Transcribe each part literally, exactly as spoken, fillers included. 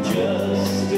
Just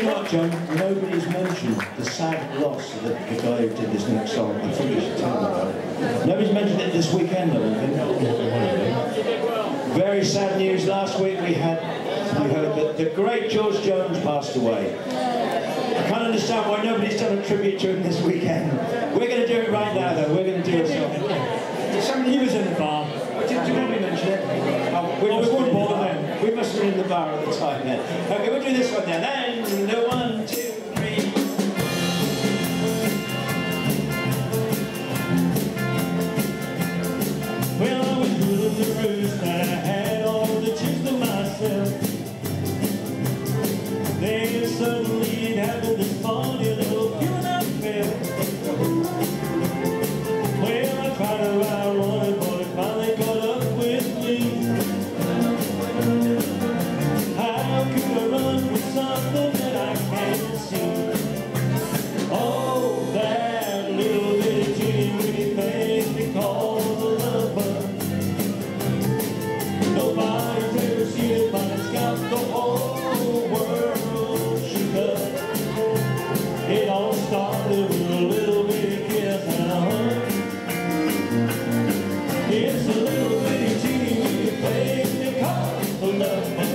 George Jones, nobody's mentioned the sad loss of the, the guy who did this next song. I think you should tell them about it. Nobody's mentioned it this weekend, though, I think. Very sad news. Last week we had, we heard that the great George Jones passed away. I can't understand why nobody's done a tribute to him this weekend. We're going to do it right now, though. We're going to do it. So. He was in the bar. Did you want me to mention it? Oh, we must have been, we must have been in the bar at the time then. Okay, we'll do this one now. Then, the one, two. Nobody's ever seen it, but it's got the whole world shook up. It all started with a little bitty kiss and a hug. It's a little bitty teeny weeny thing they call the love bug.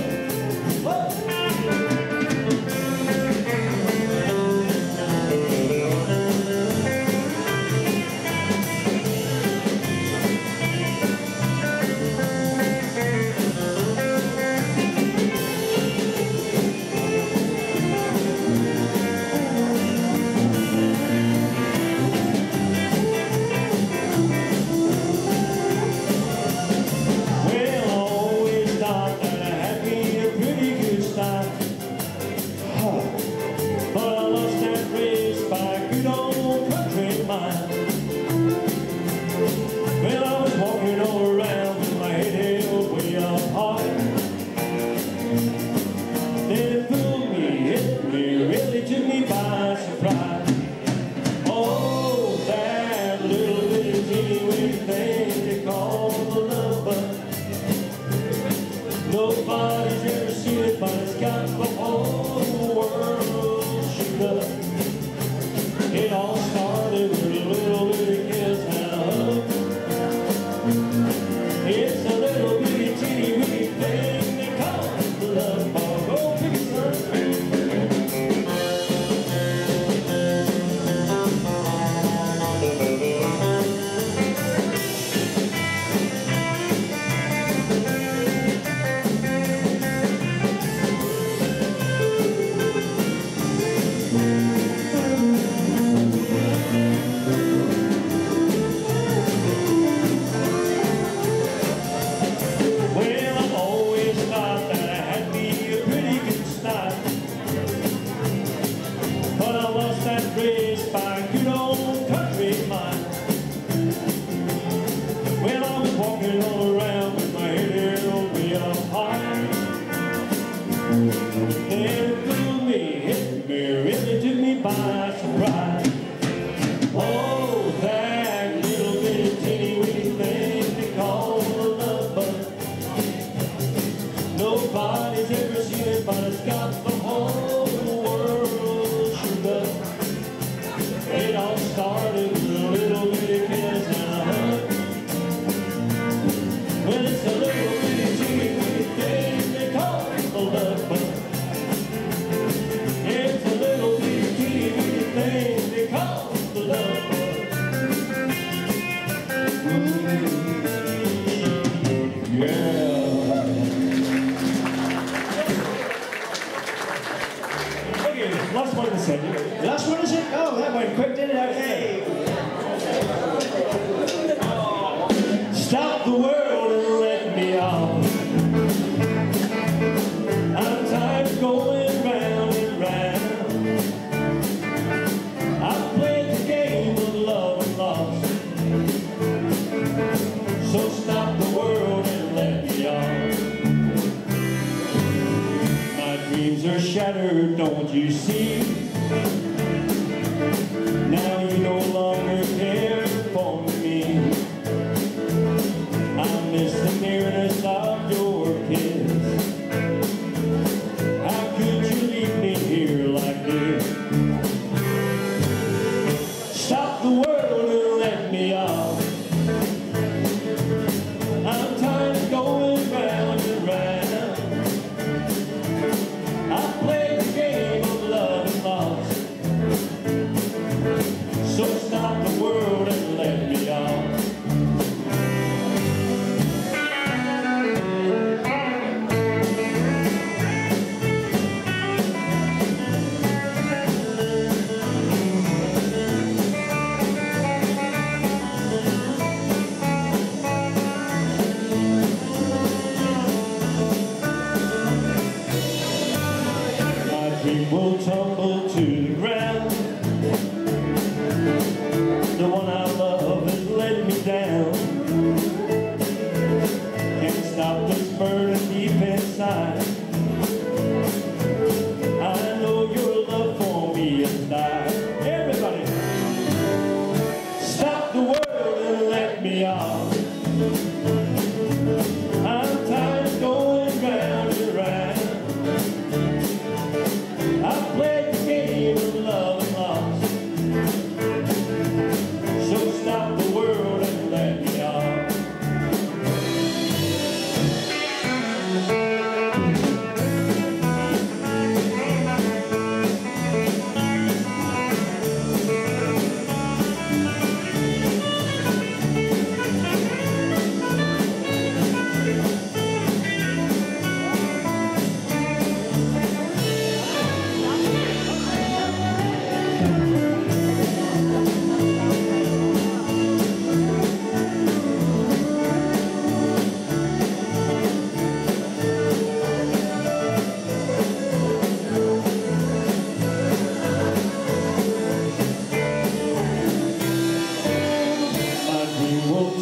Go pick it up. Nobody's ever seen it, but it's got the whole world shook up. It all started with a little bitty kiss and a hug. Well, it's a little bitty teeny weeny thing they call the love bug. It's a little bitty teeny weeny thing they call the love bug. Last one is it. Last one is it? Oh, that went quick, didn't it? Okay. Stop the world and let me out. I'm tired of going round and round. I've played the game of love and loss. So stop the world and let me out. My dreams are shattered, don't you see? Now you no longer care for me. I miss the nearness of your kiss. How could you leave me here? it will tumble to the ground. The one I love has let me down. Can't stop this burning deep inside. I know your love for me has died. Everybody, stop the world and let me off. I'm tired of going round and round. I've played the game of love and loss. So stop the world and let me off.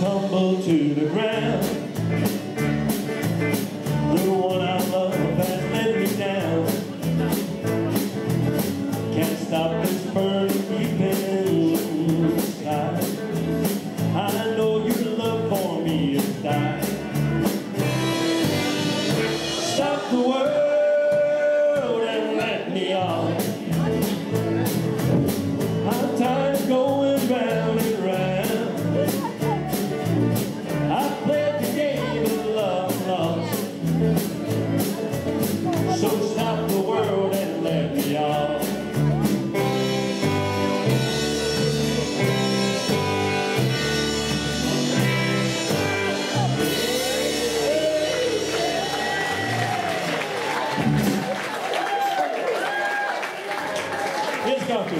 Tumble to the ground. The one I love has let me down. Can't stop this burning deep inside. I know your love for me is dying. Stop the world and let me off. I'm tired of going round and round. So stop the world and let me off. It's got to.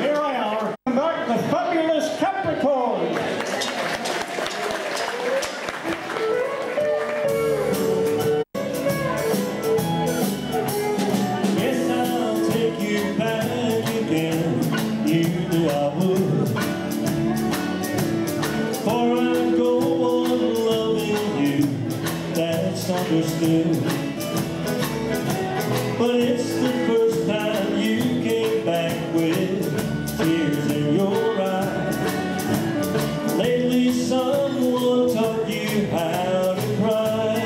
Here I are. Come back the fabulous Capricorn. Understood. But it's the first time you came back with tears in your eyes. Lately someone taught you how to cry.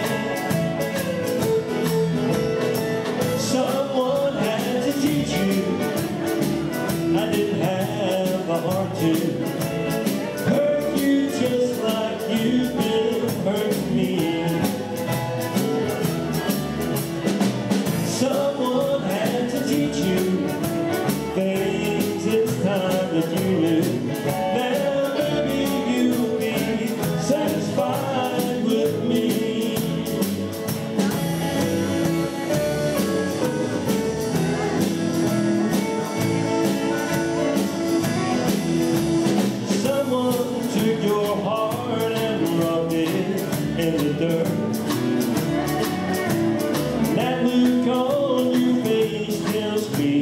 Someone had to teach you. I didn't have a heart to. That look on your face tells me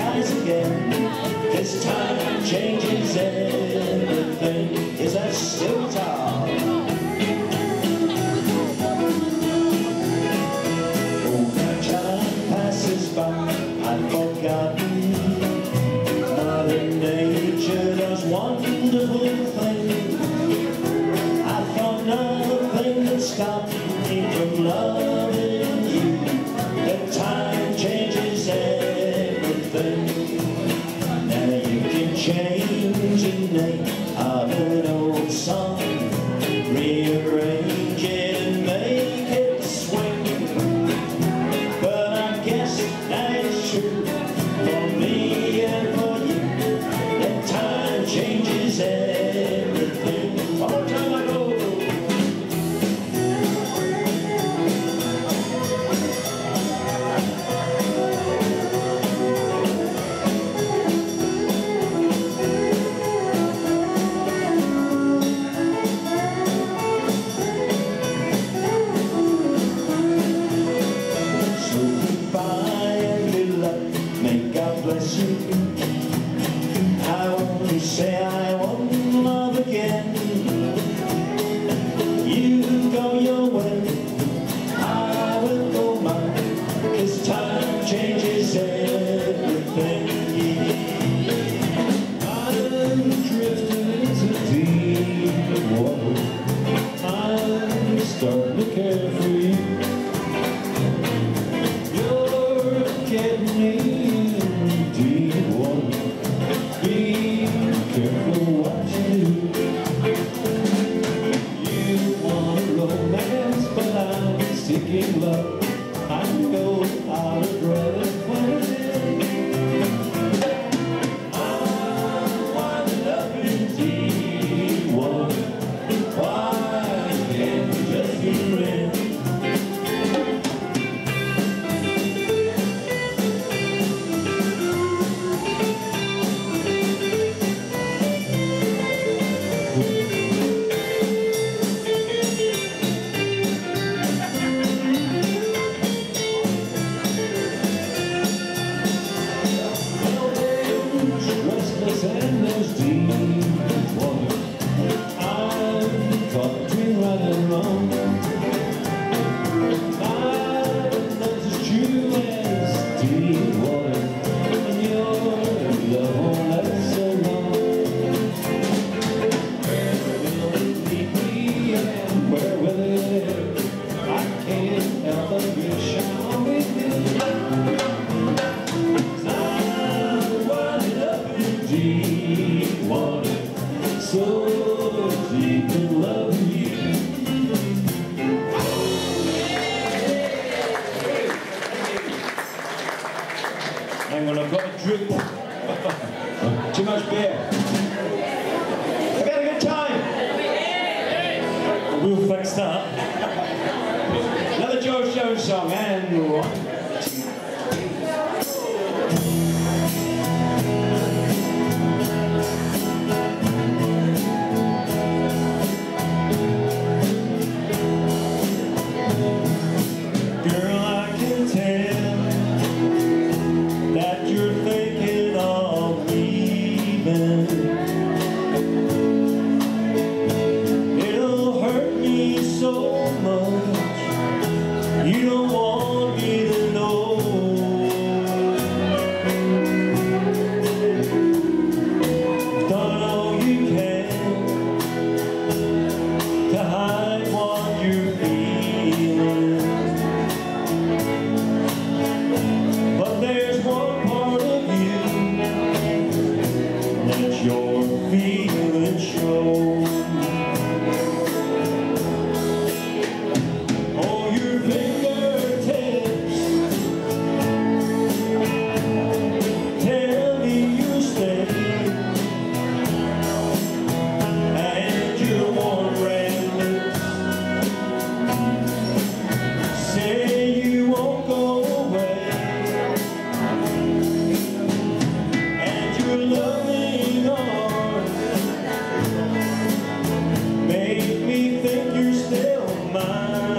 skies again. This time changes everything. Is that still tall? Oh, now time passes by, I've forgotten. Mother Nature does wonderful things. I thought nothing could stop me from loving you. The time changes everything. Now you can change the name of an old song, rearrange it and make it swing. But I guess that is true for me and for you. That time changes everything. Oh, time I go. I want to say I want love again. You go your way, I will go mine. 'Cause time changes everything. I'm drifting into deep water. I'm starting to care for you. You're getting me. Seeking love, I know I would rather play. I'm winding up in deep water. Why can't you just be ready? And there's deep water. I'm caught between right and wrong. I'm not as true as deep water, and you're in love all night so long. Where will it lead me and where will it? I can't help but wish I with you. Deep water, so deep in love with you. Hang on, I've got a drip. Too much beer. I've had a good time. We'll fix that. Another George Jones song, and one. It'll hurt me so much, you don't want me to know. You've done all you can to hide what you're feeling, but there's one part of you that you're feeling show. Oh, your fingertips tell me you stay, and your warm red lips say you won't go away, and your loving arms make me think you're still mine.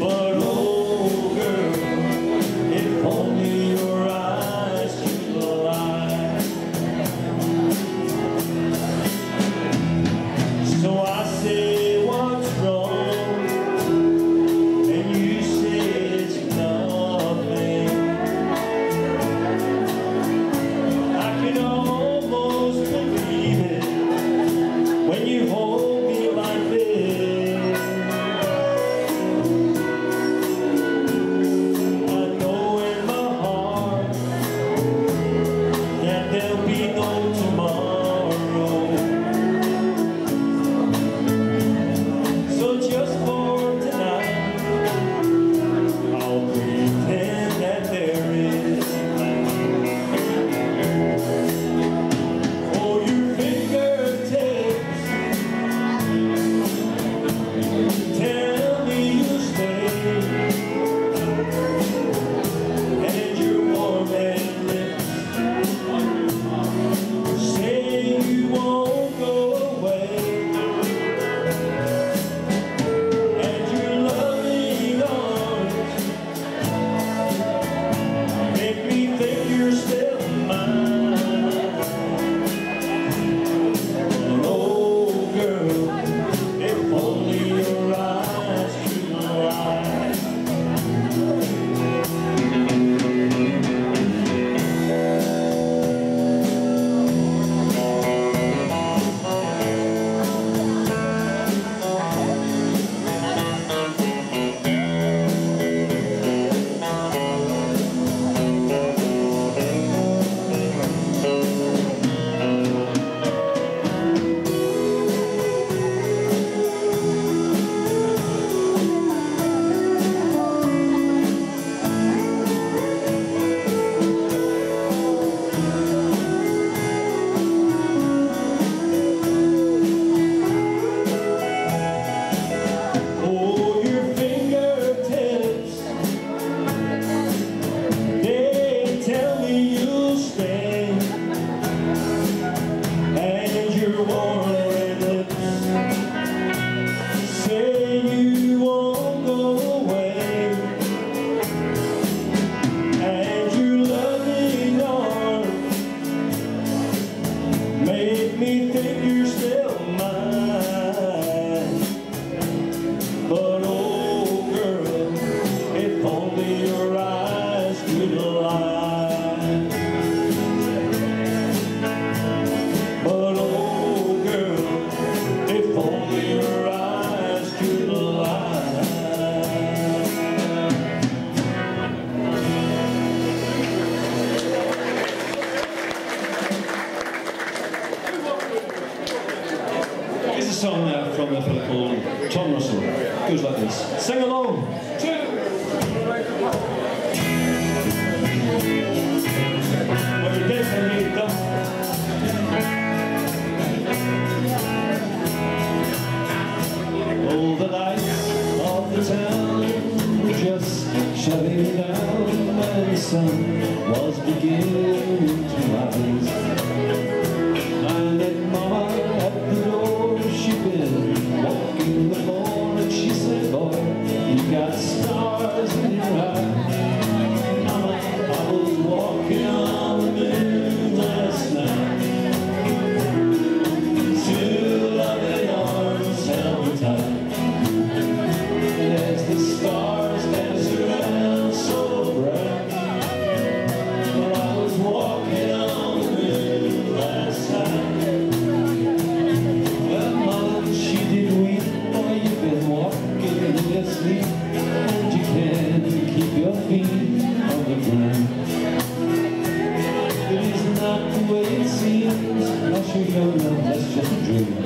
But oh girl, if only Tom Russell. Goes like this. Sing along. All the lights of the town were just shutting down, and the sun was beginning to rise. I met Mama at the door. She'd been walking the floor, and she said, "Boy, you got stars in your eyes." Mama, I was walking on the moon last night. It seems, unless you know, that's just a dream.